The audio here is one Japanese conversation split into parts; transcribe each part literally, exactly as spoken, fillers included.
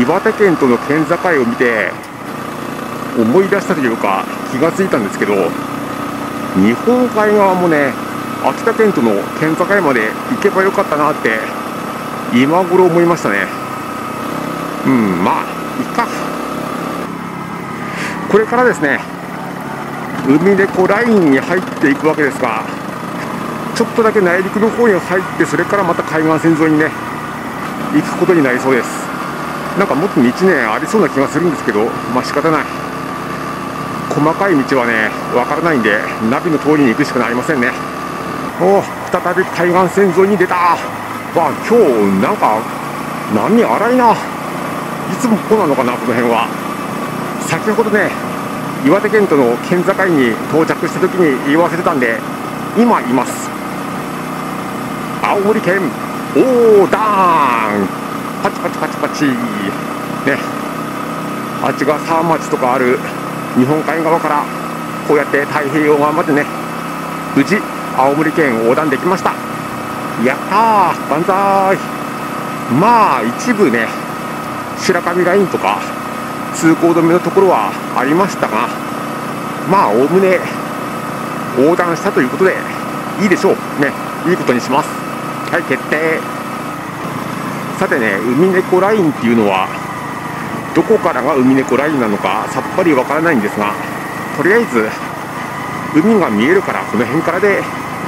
岩手県との県境を見て思い出したというか気がついたんですけど、日本海側もね、秋田県との県境まで行けばよかったなって今頃思いましたね。うん、まあいっか。これからですね、海でこうラインに入っていくわけですが、ちょっとだけ内陸の方に入って、それからまた海岸線沿いにね行くことになりそうです。なんかもっと道ねありそうな気がするんですけど、まあ仕方ない。細かい道はねわからないんで、ナビの通りに行くしかありませんね。おお、再び海岸線沿いに出た。わあ、今日なんか波荒いな。いつもこうなのかな、この辺は。先ほどね、岩手県との県境に到着した時に言い忘れたんで今言います。青森県横断、パチパチパチパチね。あっちが沢町とかある日本海側からこうやって太平洋側までね、無事青森県横断できました。やったー、万歳。まあ一部ね、白神ラインとか通行止めのところはありましたが、まあおおむね横断したということでいいでしょうね。いいことにします。はい、決定。さてね、海猫ラインっていうのはどこからが海猫ラインなのかさっぱりわからないんですが、とりあえず海が見えるからこの辺からで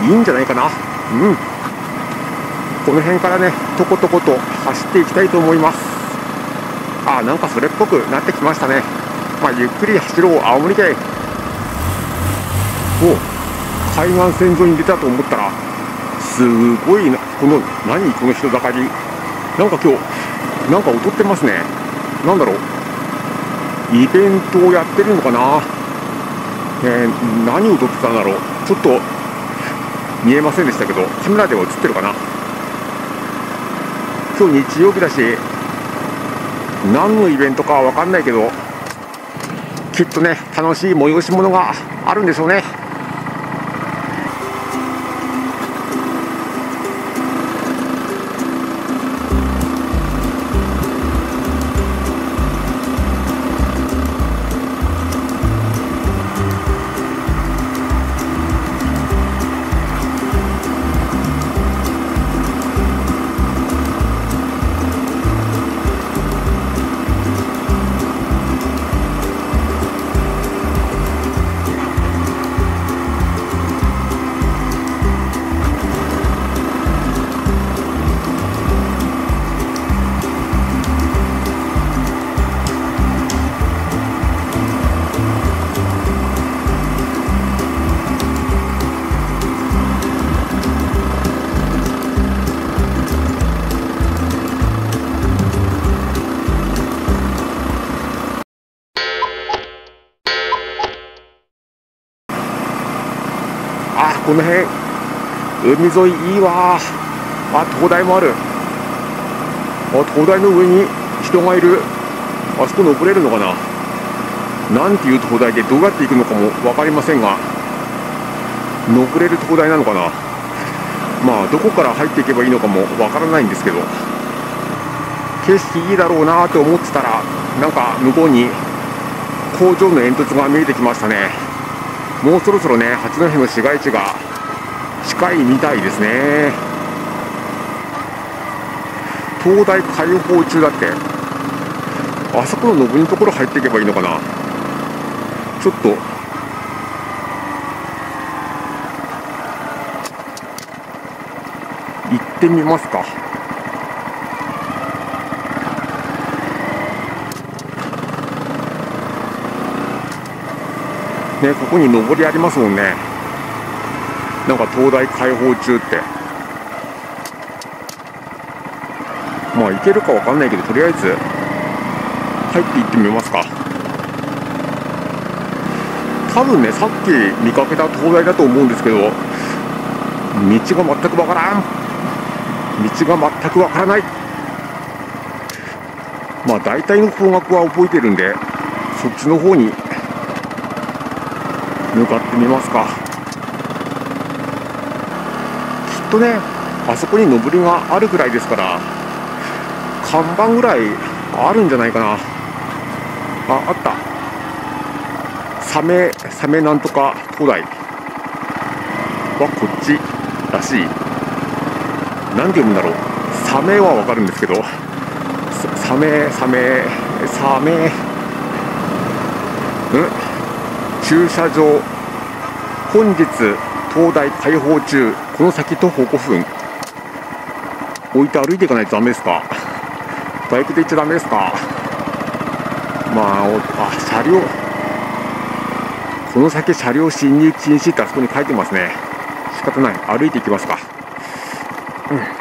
いいんじゃないかな。うん、この辺からねとことこと走っていきたいと思います。あー、なんかそれっぽくなってきましたね。まあゆっくり走ろう青森県。お、海岸線沿いに出たと思ったら、すごいな、この何この人だかり。なんか今日なんか踊ってますね。なんだろう、イベントをやってるのかな。えー、何踊ってたんだろう、ちょっと見えませんでしたけど、カメラでは映ってるかな。今日日曜日だし何のイベントかは分かんないけど、きっとね楽しい催し物があるんでしょうね。この辺海沿いいいわ。あ、灯台もある。あ、灯台の上に人がいる。あそこ登れるのかな。なんていう灯台でどうやって行くのかも分かりませんが、登れる灯台なのかな。まあどこから入っていけばいいのかも分からないんですけど、景色いいだろうなと思ってたら、なんか向こうに工場の煙突が見えてきましたね。もうそろそろね、八戸の市街地が近いみたいですね。灯台開放中だって。あそこの上りのところ入っていけばいいのかな。ちょっと行ってみますか。ね、ここに上りありますもんね。なんか灯台開放中って、まあ行けるかわかんないけど、とりあえず入って行ってみますか。多分ね、さっき見かけた灯台だと思うんですけど、道が全くわからん。道が全くわからない。まあ大体の方角は覚えてるんで、そっちの方に向かってみますか。きっとね、あそこに上りがあるぐらいですから、看板ぐらいあるんじゃないかな。あ、あった。サメ、サメなんとか灯台はこっちらしい。なんて読むんだろう。サメはわかるんですけど、サメ、サメ、サメ、うん駐車場、本日灯台開放中、この先徒歩ごふん。置いて歩いていかないとダメですか？バイクで行っちゃダメですか？まあ、あ、車両、この先車両進入禁止ってあそこに書いてますね。仕方ない、歩いていきますか。うん。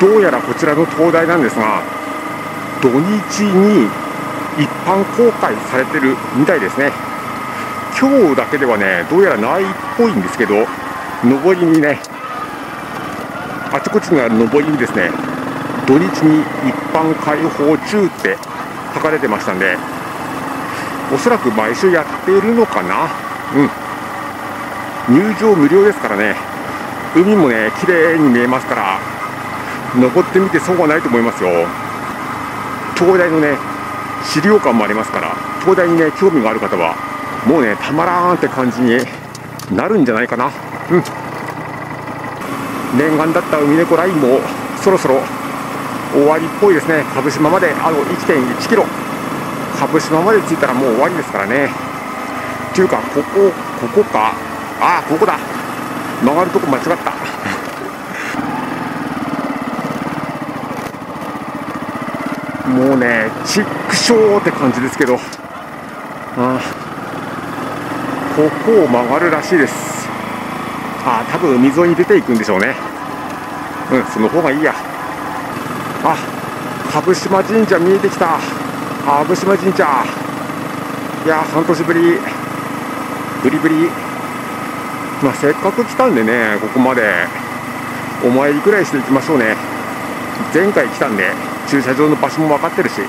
どうやらこちらの灯台なんですが、土日に一般公開されてるみたいですね。今日だけではね、どうやらないっぽいんですけど、上りにね、あちこちにある上りにですね、土日に一般開放中って書かれてましたんで、おそらく毎週やっているのかな。うん、入場無料ですからね。海もね、綺麗に見えますから。登ってみて損はないと思いますよ。灯台のね、資料館もありますから、灯台にね、興味がある方はもうね、たまらーんって感じになるんじゃないかな。うん、念願だった海猫ラインもそろそろ終わりっぽいですね。蕪島まであと いってんいちキロ、蕪島まで着いたらもう終わりですからね。っていうか、ここここか、ああここだ、曲がるとこ間違った。もうね、ちっくしょうって感じですけど、あ、ここを曲がるらしいです。あ、多分海沿いに出ていくんでしょうね。うん、その方がいいや。あ、蕪島神社見えてきた。蕪島神社、いや、半年ぶり。ブリブリ。まあせっかく来たんでね、ここまでお参りくらいしていきましょうね。前回来たんで駐車場の場所も分かってるし。